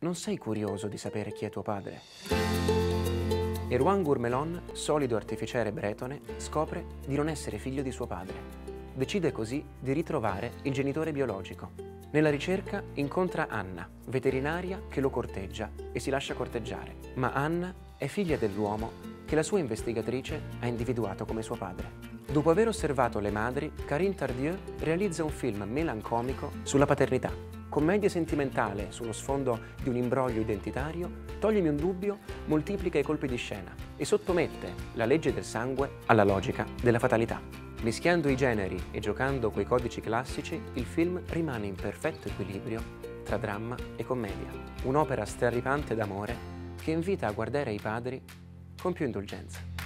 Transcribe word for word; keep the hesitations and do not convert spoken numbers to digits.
non sei curioso di sapere chi è tuo padre? Erwan Gourmelon, solido artificiere bretone, scopre di non essere figlio di suo padre. Decide così di ritrovare il genitore biologico. Nella ricerca incontra Anna, veterinaria che lo corteggia e si lascia corteggiare. Ma Anna è figlia dell'uomo che la sua investigatrice ha individuato come suo padre. Dopo aver osservato le madri, Carine Tardieu realizza un film melancomico sulla paternità. Commedia sentimentale sullo sfondo di un imbroglio identitario, Toglimi un Dubbio moltiplica i colpi di scena e sottomette la legge del sangue alla logica della fatalità. Mischiando i generi e giocando coi codici classici, il film rimane in perfetto equilibrio tra dramma e commedia. Un'opera straripante d'amore che invita a guardare i padri con più indulgenza.